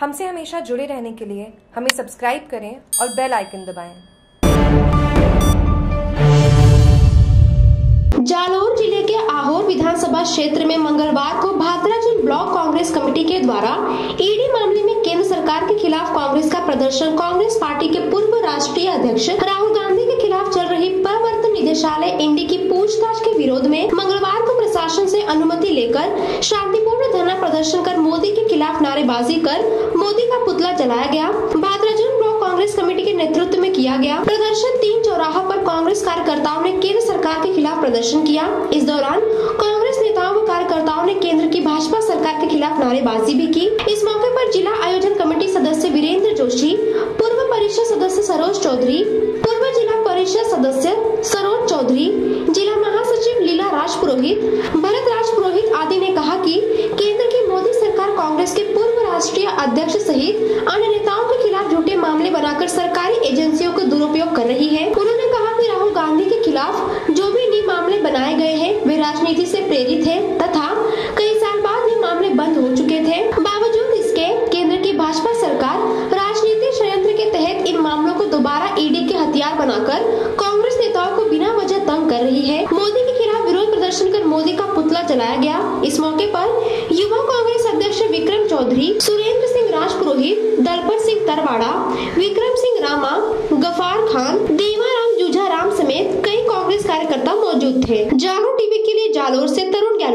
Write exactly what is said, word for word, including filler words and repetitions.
हमसे हमेशा जुड़े रहने के लिए हमें सब्सक्राइब करें और बेल आइकन दबाएं। जालोर जिले के आहोर विधानसभा क्षेत्र में मंगलवार को भाद्राजून ब्लॉक कांग्रेस कमेटी के द्वारा ईडी मामले में केंद्र सरकार के खिलाफ कांग्रेस का प्रदर्शन कांग्रेस पार्टी के पूर्व राष्ट्रीय अध्यक्ष राहुल गांधी के खिलाफ चल रही प्रवर्तन निदेशालय ईडी की पूछताछ के विरोध में मंगलवार को प्रशासन से अनुमति लेकर शांतिपूर्ण धरना प्रदर्शन कर मोदी के खिलाफ नारेबाजी कर मोदी का पुतला जलाया गया। भाद्राजून ब्लॉक कांग्रेस कमेटी के नेतृत्व में किया गया प्रदर्शन तीन चौराहा पर कांग्रेस कार्यकर्ताओं ने केंद्र सरकार के खिलाफ प्रदर्शन किया। इस दौरान कांग्रेस नेताओं व कार्यकर्ताओं ने केंद्र की भाजपा सरकार के खिलाफ नारेबाजी भी की। इस मौके पर जिला आयोजन कमेटी सदस्य वीरेंद्र जोशी, पूर्व परिषद सदस्य सरोज चौधरी, पूर्व जिला परिषद सदस्य सरोज चौधरी, जिला महासचिव लीला राज पुरोहित, भरत राज पुरोहित आदि ने कहा कि केंद्र की मोदी सरकार कांग्रेस के पूर्व राष्ट्रीय अध्यक्ष सहित अन्य नेताओं के खिलाफ झूठे मामले बनाकर सरकारी एजेंसियों का दुरुपयोग कर रही है। उन्होंने कहा कि राहुल गांधी के खिलाफ जो भी नए मामले बनाए गए हैं वे राजनीति से प्रेरित है तथा कई साल बाद ये मामले बंद हो चुके थे। बावजूद इसके केंद्र की भाजपा सरकार राजनीतिक षड्यंत्र के तहत इन मामलों को दोबारा ईडी के हथियार बनाकर कांग्रेस नेताओं को बिना वजह तंग कर रही है। मोदी के खिलाफ विरोध प्रदर्शन कर मोदी का पुतला जलाया गया। इस मौके पर युवा कांग्रेस अध्यक्ष विक्रम चौधरी, सुरेंद्र सिंह राजपुरोहित, दलपत सिंह तरवाड़ा, विक्रम सिंह, रामा गफार खान, देवाराम जुझाराम समेत कई कांग्रेस कार्यकर्ता मौजूद थे। जालोर टीवी के लिए जालोर से तरुण गालूट।